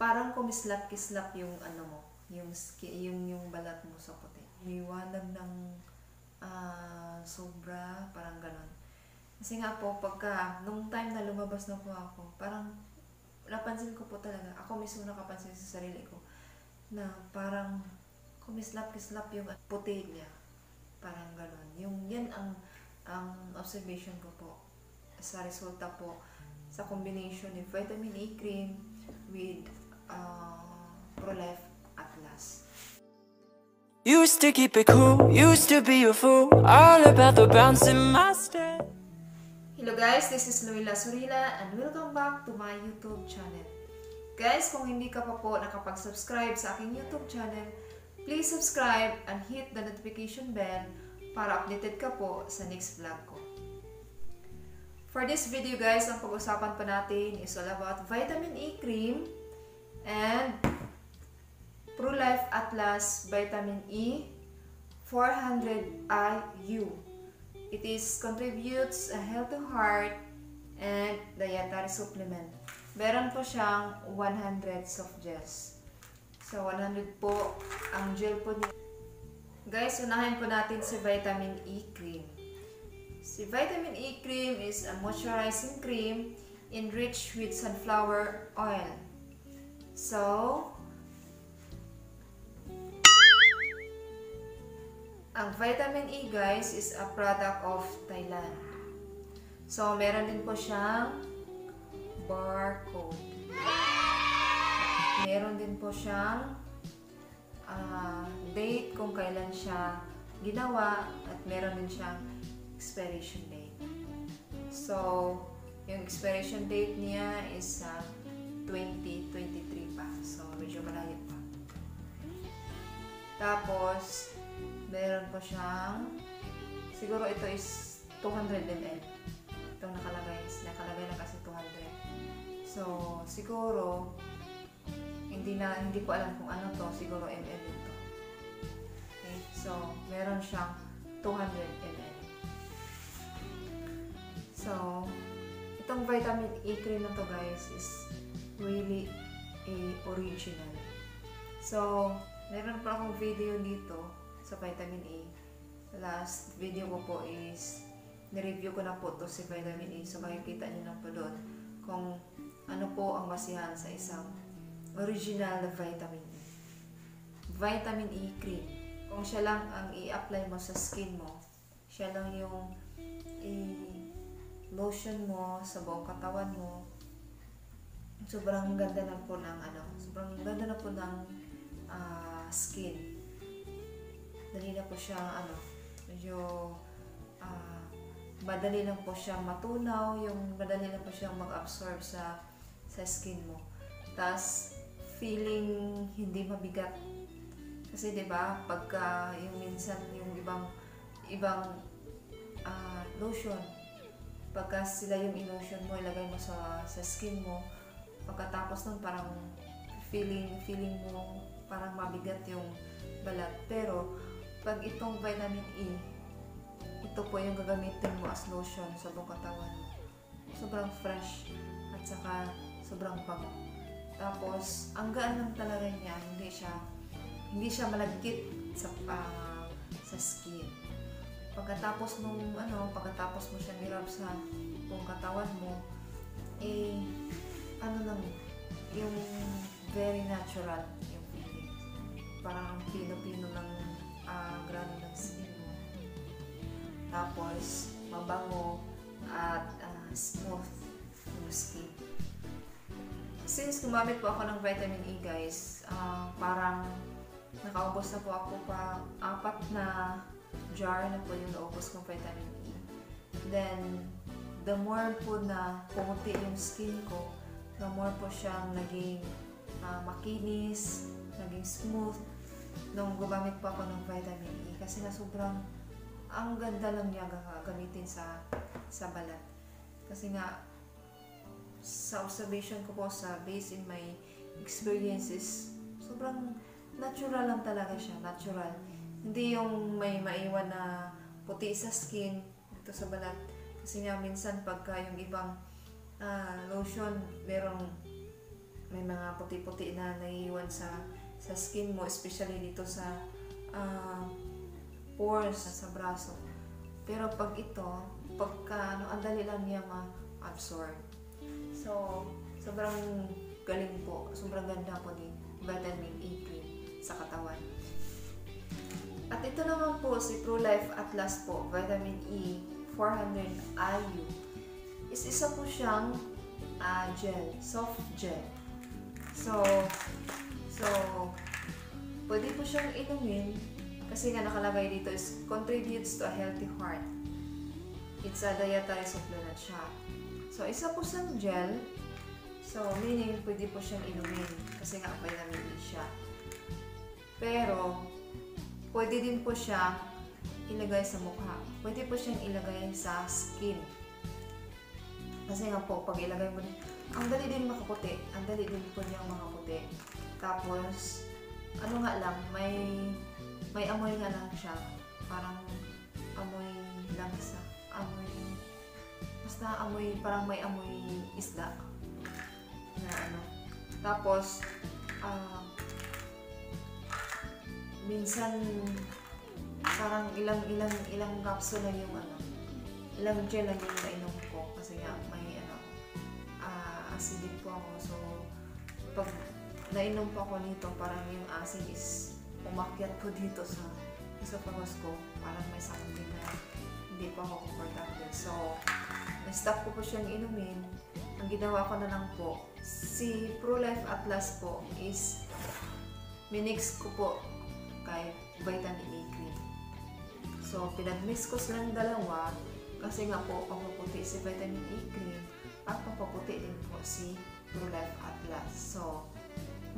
parang kumislap-kislap yung ano mo, yung balat mo sa puti. Liwanag ng sobra, parang ganon. Kasi nga po, pagka, nung time na lumabas na po ako, parang napansin ko po talaga, ako mismo nakapansin sa sarili ko, na parang kumislap-kislap yung puti niya. Parang ganon. Yan ang observation ko po sa resulta po sa combination ni Vitamin E Cream with Prolife Atlas. Used to keep it cool, used to be a fool, all about the bouncing master. Hello guys, this is Luila Surila and welcome back to my YouTube channel. Guys, kung hindi ka pa po nakapag-subscribe sa aking YouTube channel, please subscribe and hit the notification bell para updated ka po sa next vlog ko. For this video guys, ang pag-usapan pa natin is all about Vitamin E Cream and Prolife Atlas Vitamin E 400 IU. It is contributes a healthy heart and dietary supplement. Meron po siyang 100 soft gels. So 100 po ang gel po niya. Guys, unahin po natin si Vitamin E Cream. Si Vitamin E Cream is a moisturizing cream enriched with sunflower oil. So, ang Vitamin E guys is a product of Thailand. So, meron din po siyang barcode. Meron din po siyang date kung kailan siya ginawa at meron din siyang expiration date. So, yung expiration date niya is 2023 pa. So, medyo malayo pa. Tapos, meron po siyang, siguro ito is 200 ml. Itong nakalagay, na kasi 200. So, siguro, hindi ko alam kung ano to, siguro ml ito. Okay? So, meron siyang 200 ml. So, itong Vitamin E cream na to guys is really original. So, meron pa akong video dito sa Vitamin E. Last video ko po is nireview ko na po to si Vitamin E. So, makikita nyo na po doon kung ano po ang basihan sa isang original na Vitamin E. Vitamin E cream. Kung siya lang ang i-apply mo sa skin mo, siya lang yung lotion mo sa buong katawan mo. Sobrang ganda na po ng skin. Dali na po siyang medyo madali lang po siyang matunaw, madali lang po siyang mag-absorb sa skin mo. Tas feeling hindi mabigat. Kasi 'di ba, pagka yung minsan yung ibang lotion, pagka sila yung emotion mo, ilagay mo sa skin mo, pagkatapos nun parang feeling mo parang mabigat yung balat. Pero pag itong Vitamin E, ito po yung gagamitin mo as lotion sa buong katawan mo. Sobrang fresh at saka sobrang bango. Tapos ang gaan ng talaga niya, hindi siya malagkit sa skin. Pagkatapos pagkatapos mo siya nirub sa buong katawan mo, yung very natural yung feeling. Parang pino-pino ng grano ng skin mo. Tapos, mabango at smooth yung skin. Since gumamit po ako ng Vitamin E guys, parang nakaubos na po ako pa 4 na jar na po yung naubos kong Vitamin E. Then, the more po na pumuti yung skin ko, the more po siyang naging makinis, naging smooth nung gumamit po ako ng Vitamin E. Kasi na sobrang, ang ganda lang niya gamitin sa balat. Kasi nga, sa observation ko po based in my experiences, sobrang natural lang talaga siya. Natural. Hindi yung may maiwan na puti sa skin, dito sa balat. Kasi nga minsan pagka yung ibang lotion, may mga puti-puti na naiiwan sa skin mo, especially dito sa pores, sa braso. Pero pag ito, pagka ano, ang dali lang niya ma-absorb. So, sobrang galing po, sobrang ganda po ni Vitamin E Cream sa katawan. At ito naman po si Prolife Atlas po, Vitamin E 400 IU. Isa po siyang gel, soft gel. So pwede po siyang inumin kasi nga nakalagay dito is contributes to a healthy heart. It's a dietary supplement siya. So isa po siyang gel. So meaning pwede po siyang inumin kasi nga vitamin E siya. Pero pwede din po siya ilagay sa mukha. Pwede po siyang ilagay sa skin. Kasi nga po, pag ilagay mo, ang dali din makaputi. Ang dali din po niyang makaputi. Tapos, ano nga lang, may amoy nga lang siya. Parang amoy langsa. Amoy, basta amoy, parang may amoy isda. Na ano. Tapos, minsan parang ilang capsule na yung ano, ilang gel lang yung nainom ko kasi nga may ano, acidic po ako, so pag nainom pa ko nito parang yung acid is umakyat po dito sa esophagus ko, parang may something na hindi pa ako comfortable, so na-stop ko po siyang inumin. Ang ginawa ko na lang po si Prolife Atlas po is minix ko po kay Vitamin E Cream. So, pinag-mix ko silang dalawa kasi nga po, papaputi si Vitamin E Cream at papaputi din po si Prolife Atlas. So,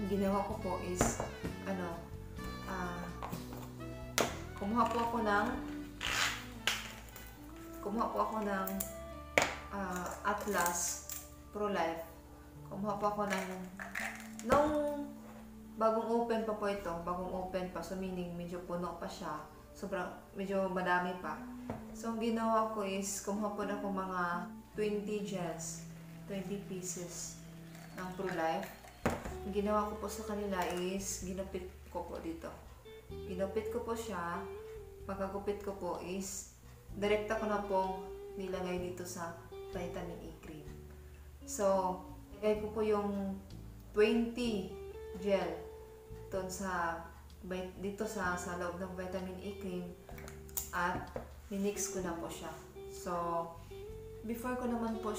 ang ginawa ko po is ano, kumuha po ako ng Atlas Prolife. Kumuha po ako ng bagong open pa po ito, so meaning medyo puno pa siya, sobrang medyo madami pa. So ang ginawa ko is kumuha po na po mga 20 gels, 20 pieces ng Prolife. Ang ginawa ko po sa kanila is ginupit ko po dito. Ginupit ko po siya, pagkagupit ko po is direkta ko na po nilagay dito sa Vitamin E Cream. So, nilagay ko po yung 20 gel dito sa loob ng Vitamin E Cream at minix ko na po siya. So, before naman po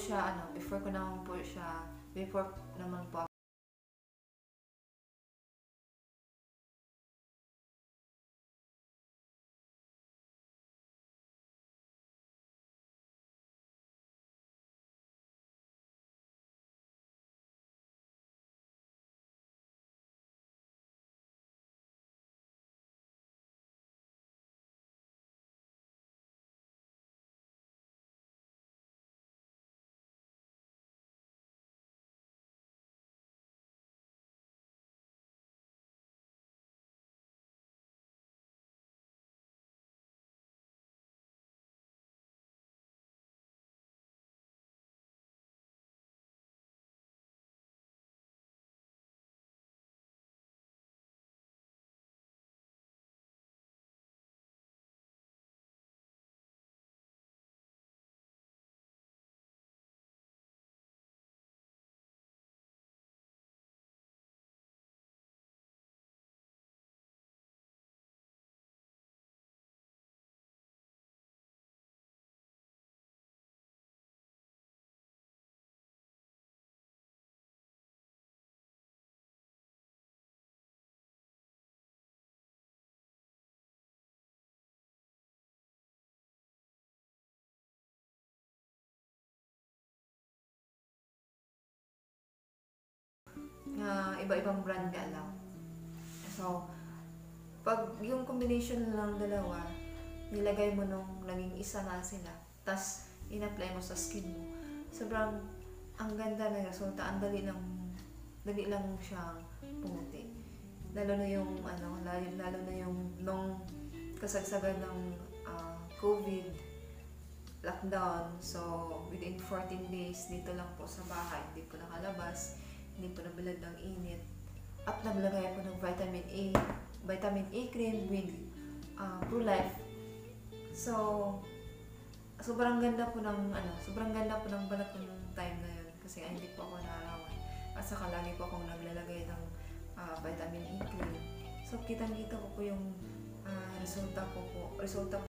na iba-ibang brand nga lang. So, pag yung combination lang dalawa, nilagay mo nung naging isa na sila, tas in-apply mo sa skin mo. Sobrang ang ganda na resulta, ang dali lang siyang pumuti. Lalo na yung nung kasagsagan ng COVID lockdown. So, within 14 days dito lang po sa bahay, hindi ko nakalabas. hindi po nabalad ng init. At naglagay ako ng vitamin A cream with Prolife. So, sobrang ganda po ng, balat ko yung time na yun. Kasi hindi po ako naarawan. At saka lagi po akong naglalagay ng vitamin A cream. So, kitang-kita ko po yung resulta ko